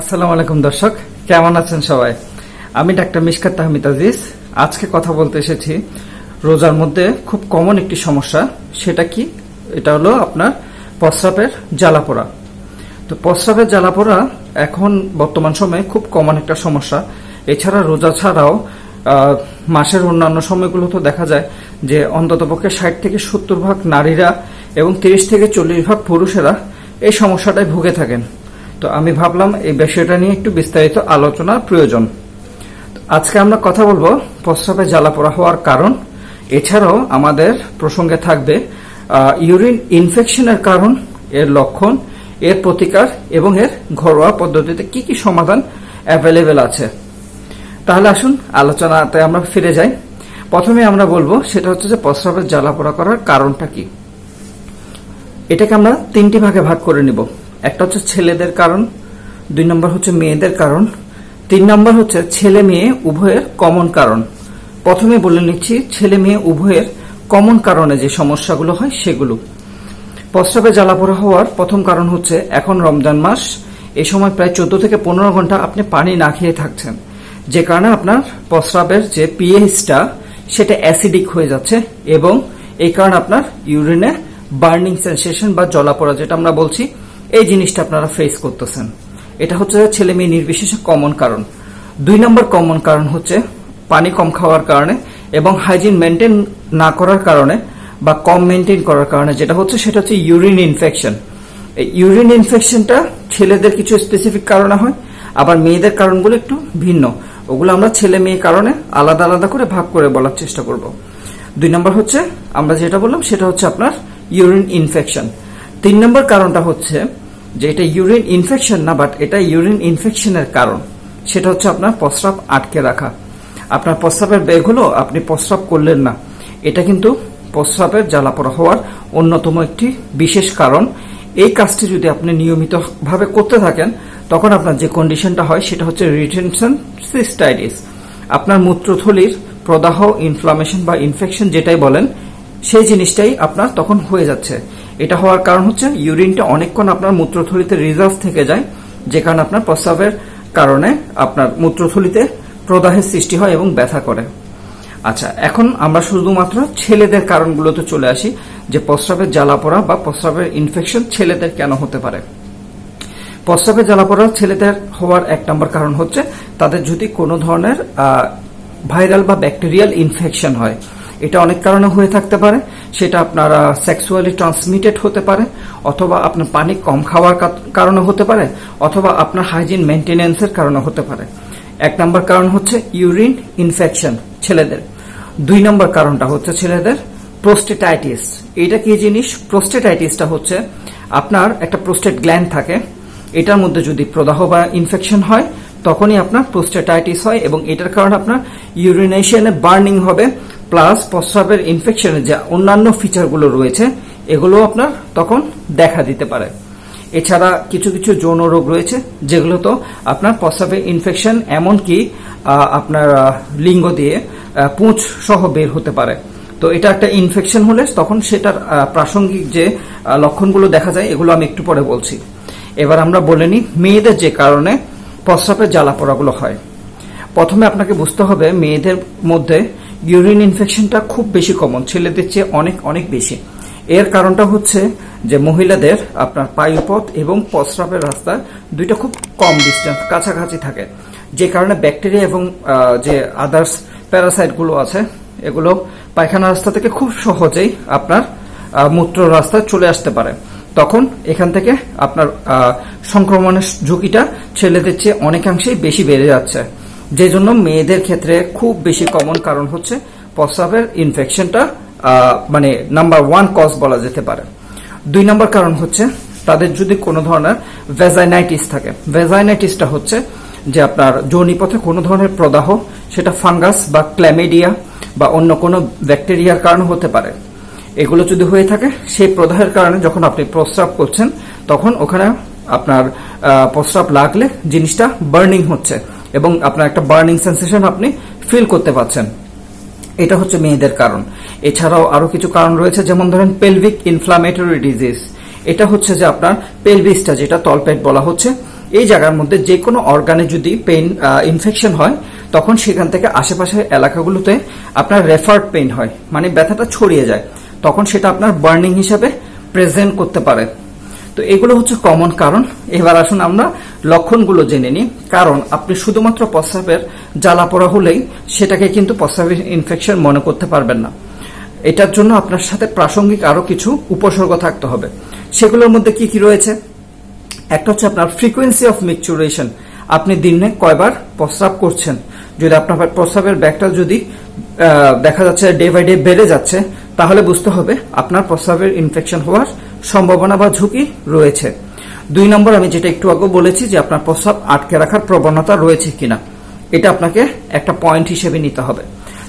আসসালামু আলাইকুম দর্শক কেমন আছেন সবাই আমি ডাক্তার মিশকাত তাহমিদ আজিজ আজকে কথা বলতে এসেছি রোজার মধ্যে খুব কমন একটি সমস্যা সেটা কি এটা হলো আপনার প্রস্রাবের জ্বালাপোড়া তো প্রস্রাবের জ্বালাপোড়া এখন বর্তমান সময়ে খুব কমন একটা সমস্যা এছাড়া রোজা ছাড়াও মাসের অন্যান্য সময়গুলো তো দেখা যায় যে অন্ততপক্ষে 60 থেকে 70 ভাগ নারীরা এবং 30 থেকে 40 ভাগ পুরুষেরা এই সমস্যাটায় ভুগে থাকেন তো আমি ভাবলাম এই বিষয়টা নিয়ে একটু বিস্তারিত আলোচনা প্রয়োজন আজকে আমরা কথা বলবো প্রস্রাবে জ্বালাপোড়া হওয়ার কারণ এছাড়াও আমাদের প্রসঙ্গে থাকবে ইউরিন ইনফেকশনের কারণ এর লক্ষণ এর প্রতিকার এবং এর ঘরোয়া পদ্ধতিতে কি কি সমাধান अवेलेबल আছে তাহলে আসুন আলোচনাতে আমরা ফিরে যাই প্রথমে আমরা বলবো সেটা হচ্ছে যে প্রস্রাবের জ্বালাপোড়া করার কারণটা কি এটাকে আমরা তিনটি ভাগে ভাগ করে নিব একটা হচ্ছে ছেলেদের কারণ দুই নম্বর হচ্ছে মেয়েদের কারণ তিন নম্বর হচ্ছে ছেলে মেয়ে উভয়ের কমন কারণ প্রথমে বলে নিচ্ছি ছেলে মেয়ে উভয়ের কমন কারণে যে সমস্যাগুলো হয় সেগুলো প্রস্রাবে জ্বালাপোড়া হওয়ার প্রথম কারণ হচ্ছে এখন রমজান মাস এই সময় প্রায় 14 থেকে 15 ঘন্টা আপনি পানি না খেয়ে থাকছেন যে কারণে আপনার প্রস্রাবের যে pHটা সেটা অ্যাসিডিক হয়ে যাচ্ছে এবং এই কারণে আপনার ইউরিনে বার্নিং সেনসেশন বা জ্বালাপোড়া যেটা আমরা বলছি এই জিনিসটা আপনারা ফেস করতেছেন এটা হচ্ছে ছেলে মেয়ে নির্বিশেষে কমন কারণ দুই নম্বর কমন কারণ হচ্ছে পানি কম খাওয়ার কারণে এবং হাইজিন মেইনটেইন না করার কারণে বা কম মেইনটেইন করার কারণে যেটা হচ্ছে সেটা হচ্ছে ইউরিন ইনফেকশন এই ইউরিন ইনফেকশনটা ছেলেদের কিছু স্পেসিফিক কারণে হয় আবার মেয়েদের কারণগুলো একটু ভিন্ন ওগুলো আমরা ছেলে মেয়ে কারণে আলাদা আলাদা করে ভাগ করে বলার চেষ্টা করব দুই নম্বর হচ্ছে আমরা যেটা বললাম সেটা হচ্ছে আপনার ইউরিন ইনফেকশন তিন নম্বর কারণটা হচ্ছে যে এটা ইউরিন ইনফেকশন না বাট এটা ইউরিন ইনফেকশনের কারণ সেটা হচ্ছে আপনার প্রস্রাব আটকে রাখা আপনার প্রস্রাবের বেগ হলো আপনি প্রস্রাব করলেন না এটা কিন্তু প্রস্রাবের জ্বালাপোড়া হওয়ার অন্যতম একটি বিশেষ কারণ এই কাজটি যদি আপনি নিয়মিতভাবে করতে থাকেন তখন আপনার যে কন্ডিশনটা হয় সেটা হচ্ছে রিটেনশন সিস্টাইটিস আপনার মূত্রথলির প্রদাহ ইনফ্লামেশন বা ইনফেকশন যেটাই বলেন সেই জিনিসটাই আপনার তখন হয়ে যাচ্ছে এটা হওয়ার কারণ হচ্ছে ইউরিনটা অনেকক্ষণ আপনার মূত্রথলিতে রিজার্ভ থেকে যায় যে কারণে আপনার প্রস্রাবের কারণে আপনার মূত্রথলিতে প্রদাহের সৃষ্টি হয় এবং ব্যথা করে আচ্ছা এখন আমরা শুধুমাত্র ছেলেদের কারণগুলোতে চলে আসি যে প্রস্রাবের জ্বালাপোড়া বা প্রস্রাবের ইনফেকশন ছেলেদের কেন হতে পারে প্রস্রাবের জ্বালাপোড়া ছেলেদের হওয়ার এক নম্বর কারণ হচ্ছে তাদের যদি কোনো ধরনের ভাইরাল বা ব্যাকটেরিয়াল ইনফেকশন হয় এটা অনেক কারণে হয়ে থাকতে পারে সেটা আপনারা সেক্সুয়ালি ট্রান্সমিটেড হতে পারে অথবা আপনার পানি কম খাওয়ার কারণে হতে পারে অথবা আপনার হাইজিন মেইনটেনেন্সের কারণে হতে পারে এক নম্বর কারণ হচ্ছে ইউরিন ইনফেকশন ছেলেদের দুই নম্বর কারণটা হচ্ছে ছেলেদের প্রোস্টেটাইটিস এটা কি জিনিস প্রোস্টেটাইটিসটা হচ্ছে আপনার একটা প্রোস্টেট গ্ল্যান্ড থাকে এটার মধ্যে যদি প্রদাহ বা ইনফেকশন হয় তখনই আপনার প্রোস্টেটাইটিস হয় এবং এটার কারণে আপনার ইউরিনেশনে বার্নিং হবে প্লাস প্রস্রাবের ইনফেকশনের যে অন্যান্য ফিচারগুলো রয়েছে এগুলো আপনার তখন দেখা দিতে পারে এছাড়া কিছু কিছু যৌন রোগ রয়েছে যেগুলো তো আপনার প্রস্রাবের ইনফেকশন এমনকি আপনার লিঙ্গ দিয়ে পুঁজ সহ বের হতে পারে তো এটা একটা ইনফেকশন হলে তখন সেটার প্রাসঙ্গিক যে লক্ষণগুলো দেখা যায় এগুলো আমি একটু পরে বলছি এবার আমরা বলে নিই মেয়েদের যে কারণে প্রস্রাবের জ্বালাপোড়াগুলো হয় প্রথমে আপনাকে বুঝতে হবে মেয়েদের মধ্যে ইউরিন ইনফেকশনটা খুব বেশি কমন ছেলেদের চেয়ে অনেক অনেক বেশি এর কারণটা হচ্ছে যে মহিলাদের আপনার পায়ুপথ এবং প্রস্রাবের রাস্তা দুইটা খুব কম ডিস্টেন্স কাছাকাছি থাকে যে কারণে ব্যাকটেরিয়া এবং যে আদার্স প্যারাসাইটগুলো আছে এগুলো পায়খানা রাস্তা থেকে খুব সহজেই আপনার মূত্র রাস্তায় চলে আসতে পারে তখন এখান থেকে আপনার সংক্রমণের ঝুঁকিটা ছেলেদের চেয়ে অনেকাংশেই বেশি বেড়ে যাচ্ছে যে জন্য মেয়েদের ক্ষেত্রে খুব বেশি কমন কারণ হচ্ছে প্রস্রাবের ইনফেকশনটা মানে নাম্বার ওয়ান কজ বলা যেতে পারে দুই নম্বর কারণ হচ্ছে তাদের যদি কোনো ধরনের ভ্যাজাইনাইটিস থাকে ভ্যাজাইনাইটিসটা হচ্ছে যে আপনার যোনিপথে কোনো ধরনের প্রদাহ সেটা ফাঙ্গাস বা ক্ল্যামিডিয়া বা অন্য কোনো ব্যাকটেরিয়ার কারণে হতে পারে এগুলো যদি হয়ে থাকে সেই প্রদাহের কারণে যখন আপনি প্রস্রাব করছেন তখন ওখানে আপনার প্রস্রাব লাগলে জিনিসটা বার্নিং হচ্ছে এবং আপনার একটা বার্নিং সেন্সেশন আপনি ফিল করতে পারছেন এটা হচ্ছে মেয়েদের কারণ। এছাড়াও আরো কিছু কারণ রয়েছে, যেমন ধরেন পেলভিক ইনফ্লামেটরি ডিজিজ, এটা হচ্ছে যে আপনার পেলভিসটা যেটা তলপেট বলা হচ্ছে, এই জায়গার মধ্যে যে কোনো অর্গানে যদি পেইন ইনফেকশন হয় তখন সেখান থেকে আশেপাশের এলাকাগুলোতে আপনার রেফার্ড পেইন হয়, মানে ব্যথাটা ছড়িয়ে যায়, তখন সেটা আপনার বার্নিং হিসাবে প্রেজেন্ট করতে পারে। তো এগুলো হচ্ছে কমন কারণ। এবার আসুন আমরা লক্ষণগুলো জেনে নিই, কারণ আপনি শুধুমাত্র প্রস্রাবের জ্বালা পোড়া হলেই সেটাকে কিন্তু প্রস্রাবের ইনফেকশন মনে করতে পারবেন না। এটার জন্য আপনার সাথে প্রাসঙ্গিক আরো কিছু উপসর্গ থাকতে হবে। সেগুলোর মধ্যে কি কি রয়েছে? একটা হচ্ছে আপনার ফ্রিকোয়েন্সি অফ মিক্সচুরেশন, আপনি দিনে কয়বার প্রস্রাব করছেন। যদি আপনার প্রস্রাবের ব্যাগটা যদি দেখা যাচ্ছে ডে বাই ডে বেড়ে যাচ্ছে, তাহলে বুঝতে হবে আপনার প্রস্রাবের ইনফেকশন হওয়ার সম্ভাবনা বা ঝুঁকি রয়েছে। 2 নম্বর, আমি যেটা একটু আগে বলেছি যে আপনার প্রস্রাব আটকে রাখার প্রবণতা রয়েছে কিনা, এটা আপনাকে একটা পয়েন্ট হিসেবে নিতে হবে।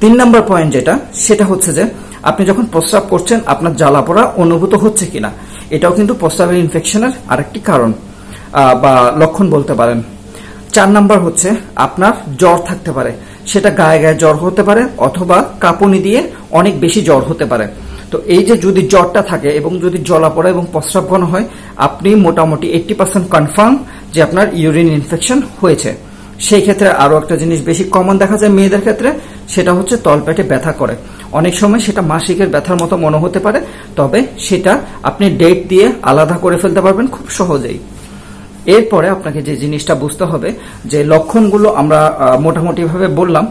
3 নম্বর পয়েন্ট যেটা, সেটা হচ্ছে যে আপনি যখন প্রস্রাব করছেন আপনার জ্বালা পোড়া অনুভূত হচ্ছে কিনা, এটাও কিন্তু প্রস্রাবের ইনফেকশনের আরেকটি কারণ বা লক্ষণ বলতে পারেন। 4 নম্বর হচ্ছে আপনার জ্বর থাকতে পারে, সেটা গায়ে গায়ে জ্বর হতে পারে অথবা কাঁপুনি দিয়ে অনেক বেশি জ্বর হতে পারে। তো এই যে যদি জ্বরটা থাকে এবং যদি জ্বালা পোড়া এবং প্রস্রাব ঘন হয়, আপনি মোটামুটি 80% কনফার্ম যে আপনার ইউরিন ইনফেকশন হয়েছে। সেই ক্ষেত্রে আরো একটা জিনিস বেশি কমন দেখা যায় মেয়েদের ক্ষেত্রে, সেটা হচ্ছে তলপেটে ব্যথা করে। অনেক সময় সেটা মাসিকের ব্যথার মতো মনে হতে পারে, তবে সেটা আপনি ডেট দিয়ে আলাদা করে ফেলতে পারবেন খুব সহজেই। এরপরে আপনাকে যে জিনিসটা বুঝতে হবে, যে লক্ষণগুলো আমরা মোটামুটি ভাবে বললাম,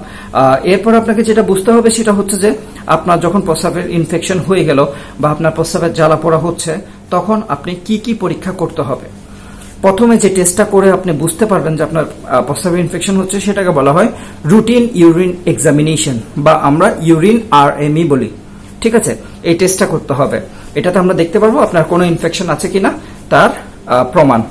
এরপর আপনাকে যেটা বুঝতে হবে সেটা হচ্ছে যে আপনার যখন প্রস্রাবের ইনফেকশন হয়ে গেল বা আপনার প্রস্রাবের জ্বালা পোড়া হচ্ছে, তখন আপনি কি কি পরীক্ষা করতে হবে। প্রথমে যে টেস্টটা করে আপনি বুঝতে পারবেন যে আপনার প্রস্রাবের ইনফেকশন হচ্ছে, সেটাকে বলা হয় রুটিন ইউরিন এক্সামিনেশন, বা আমরা ইউরিন আরএমই বলি, ঠিক আছে। এই টেস্টটা করতে হবে, এটাতে আমরা দেখতে পারবো আপনার কোনো ইনফেকশন আছে কিনা তার প্রমাণ।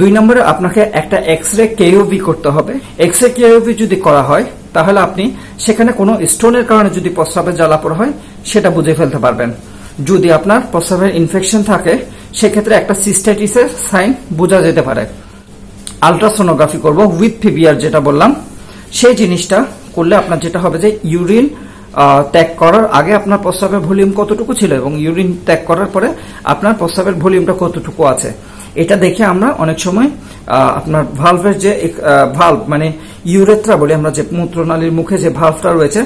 2 নম্বরে আপনাকে একটা এক্সরে কেওভি করতে হবে। এক্সরে কেওভি যদি করা হয়, তাহলে আপনি সেখানে কোনো স্টোনের কারণে যদি প্রস্রাবের জ্বালা পোড়া হয় সেটা বুঝে ফেলতে পারবেন। যদি আপনার প্রস্রাবের ইনফেকশন থাকে, সেক্ষেত্রে একটা সিস্টাইটিসের সাইন বোঝা যেতে পারে। আলট্রাসোনোগ্রাফি করব উইথ পিবিআর, যেটা বললাম সেই জিনিসটা করলে আপনার যেটা হবে যে ইউরিন ত্যাগ করার আগে আপনার প্রস্রাবের ভলিউম কতটুকু ছিল এবং ইউরিন ত্যাগ করার পরে আপনার প্রস্রাবের ভলিউমটা কতটুকু আছে। এটা দেখে আমরা অনেক সময় আপনার ভালভের যে ভালভ, মানে ইউরেথ্রা বলি আমরা, যে মূত্রনালীর মুখে যে ভালভটা রয়েছে,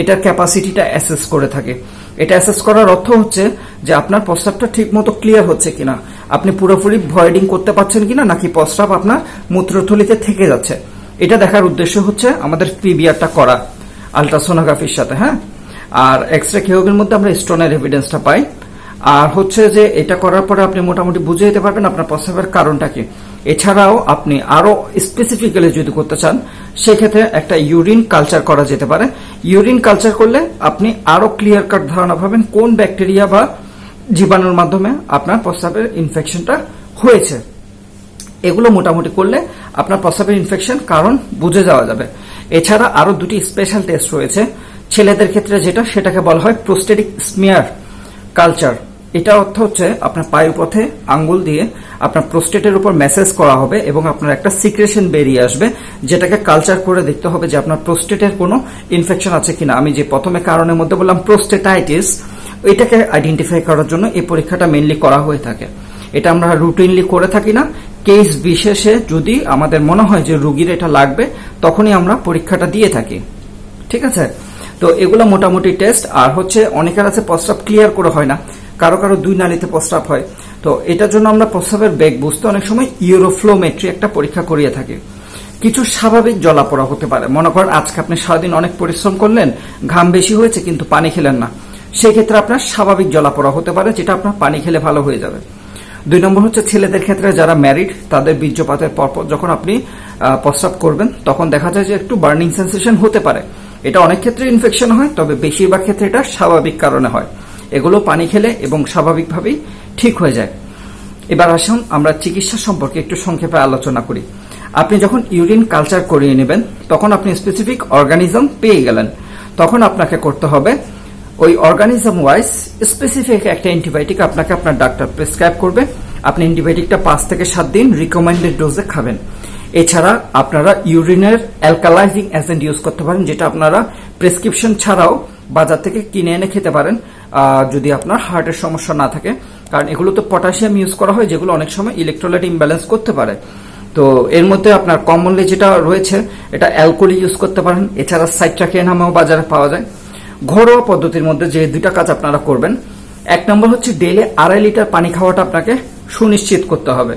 এটার ক্যাপাসিটিটা অ্যাসেস করে থাকে। এটা অ্যাসেস করার অর্থ হচ্ছে যে আপনার প্রস্রাবটা ঠিকমতো ক্লিয়ার হচ্ছে কিনা, আপনি পুরোপুরি ভয়েডিং করতে পারছেন কিনা, নাকি প্রস্রাব আপনার মূত্রথলিতে থেকে যাচ্ছে। এটা দেখার উদ্দেশ্য হচ্ছে আমাদের পিবিআরটা করা আলট্রাসোনোগ্রাফির সাথে, হ্যাঁ। আর এক্সরে কেওভির মধ্যে আমরা স্টোনের এভিডেন্সটা পাই। আর হচ্ছে যে এটা করার পরে আপনি মোটামুটি বুঝে যেতে পারবেন আপনার প্রস্রাবের কারণটা কি। এছাড়াও আপনি আরো স্পেসিফিক্যালি যদি করতে চান, সেক্ষেত্রে একটা ইউরিন কালচার করা যেতে পারে। ইউরিন কালচার করলে আপনি আরো ক্লিয়ার কাট ধারণা পাবেন কোন ব্যাকটেরিয়া বা জীবাণুর মাধ্যমে আপনার প্রস্রাবের ইনফেকশনটা হয়েছে। এগুলো মোটামুটি করলে আপনার প্রস্রাবের ইনফেকশন কারণ বুঝে যাওয়া যাবে। এছাড়া আরো দুটি স্পেশাল টেস্ট রয়েছে ছেলেদের ক্ষেত্রে, যেটা সেটাকে বলা হয় প্রোস্টেটিক স্মিয়ার কালচার। এটা অর্থ হচ্ছে আপনার পায়ুপথে আঙ্গুল দিয়ে আপনার প্রোস্টেটের উপর ম্যাসেজ করা হবে এবং আপনার একটা সিক্রেশন বেরিয়ে আসবে, যেটাকে কালচার করে দেখতে হবে যে আপনার প্রোস্টেটের কোনো ইনফেকশন আছে কিনা। আমি যে প্রথমে কারণের মধ্যে বললাম প্রোস্টেটাইটিস, এটাকে আইডেন্টিফাই করার জন্য এই পরীক্ষাটা মেইনলি করা হয়ে থাকে। এটা আমরা রুটিনলি করে থাকি না, কেস বিশেষে যদি আমাদের মনে হয় যে রুগীর এটা লাগবে, তখনই আমরা পরীক্ষাটা দিয়ে থাকি, ঠিক আছে। তো এগুলো মোটামুটি টেস্ট। আর হচ্ছে অনেকের আছে প্রস্রাব ক্লিয়ার করে হয় না, কারো কারো 2 নালীতে প্রস্রাব হয়। তো এটার জন্য আমরা প্রস্রাবের বেগ বুঝতে অনেক সময় ইউরোফ্লোমেট্রি একটা পরীক্ষা করিয়ে থাকি। কিছু স্বাভাবিক জ্বালা পোড়া হতে পারে, মনে করেন আজকে আপনি সারাদিন অনেক পরিশ্রম করলেন, ঘাম বেশি হয়েছে কিন্তু পানি খেলেন না, সেক্ষেত্রে আপনার স্বাভাবিক জ্বালা পোড়া হতে পারে, যেটা আপনার পানি খেলে ভালো হয়ে যাবে। 2 নম্বর হচ্ছে ছেলেদের ক্ষেত্রে যারা ম্যারিড, তাদের বীর্যপাতের পরপর যখন আপনি প্রস্রাব করবেন, তখন দেখা যায় যে একটু বার্নিং সেন্সেশন হতে পারে। এটা অনেক ক্ষেত্রে ইনফেকশন হয়, তবে বেশিরভাগ ক্ষেত্রে এটা স্বাভাবিক কারণে হয়। এগুলো পানি খেলে এবং স্বাভাবিকভাবেই ঠিক হয়ে যায়। এবার আসুন আমরা চিকিৎসা সম্পর্কে একটু সংক্ষেপে আলোচনা করি। আপনি যখন ইউরিন কালচার করিয়ে নেবেন, তখন আপনি স্পেসিফিক অর্গানিজম পেয়ে গেলেন, তখন আপনাকে করতে হবে ওই অর্গানিজম ওয়াইজ স্পেসিফিক একটা অ্যান্টিবায়োটিক আপনাকে আপনার ডাক্তার প্রেসক্রাইব করবে। আপনি অ্যান্টিবায়োটিকটা 5 থেকে 7 দিন রিকমেন্ডেড ডোজে খাবেন। এছাড়া আপনারা ইউরিনের অ্যালকালাইজিং এজেন্ট ইউজ করতে পারেন, যেটা আপনারা প্রেসক্রিপশন ছাড়াও बाजार থেকে কিনে এনে খেতে পারেন যদি আপনার হার্টের সমস্যা না থাকে কারণ এগুলোতে পটাশিয়াম ইউজ করা হয় যেগুলো অনেক সময় ইলেকট্রোলাইট ইমব্যালেন্স করতে পারে। তো এর মধ্যে আপনার কমনলি যেটা রয়েছে এটা অ্যালকোহল ইউজ করতে পারেন, এছাড়া সাইট্রাকেন নামেও বাজারে পাওয়া যায়। ঘরোয়া পদ্ধতির মধ্যে যে দুইটা কাজ আপনারা করবেন, এক নম্বর হচ্ছে ডেইলি 2.5 লিটার পানি খাওয়াটা আপনাকে সুনিশ্চিত করতে হবে।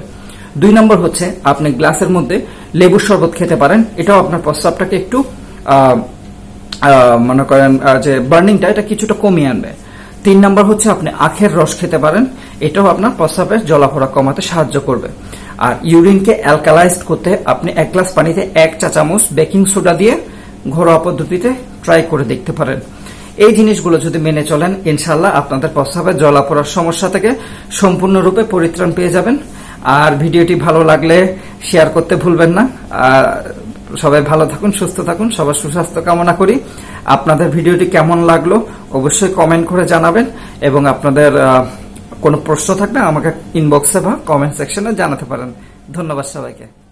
দুই নম্বর হচ্ছে আপনি গ্লাসের মধ্যে লেবুর শরবত খেতে পারেন, এটাও আপনার প্রস্রাবটাকে একটু মনে করেন যে বার্নিংটা এটা কিছুটা কমিয়ে আনবে। তিন নম্বর হচ্ছে আপনি আখের রস খেতে পারেন, এটাও আপনার প্রস্রাবের জলাফরা কমাতে সাহায্য করবে। আর ইউরিনকে অ্যালকালাইজড করতে আপনি 1 গ্লাস পানিতে 1 চা চামচ বেকিং সোডা দিয়ে ঘরোয়া পদ্ধতিতে ট্রাই করে দেখতে পারেন। এই জিনিসগুলো যদি মেনে চলেন ইনশাল্লাহ আপনাদের প্রস্রাবের জলাপড়ার সমস্যা থেকে সম্পূর্ণরূপে পরিত্রাণ পেয়ে যাবেন। আর ভিডিওটি ভালো লাগলে শেয়ার করতে ভুলবেন না। সবাই ভালো থাকুন, সুস্থ থাকুন, সবার সুস্বাস্থ্য কামনা করি। আপনাদের ভিডিওটি কেমন লাগলো অবশ্যই কমেন্ট করে জানাবেন এবং আপনাদের কোনো প্রশ্ন থাকলে আমাকে ইনবক্সে বা কমেন্ট সেকশনে জানাতে পারেন। ধন্যবাদ সবাইকে।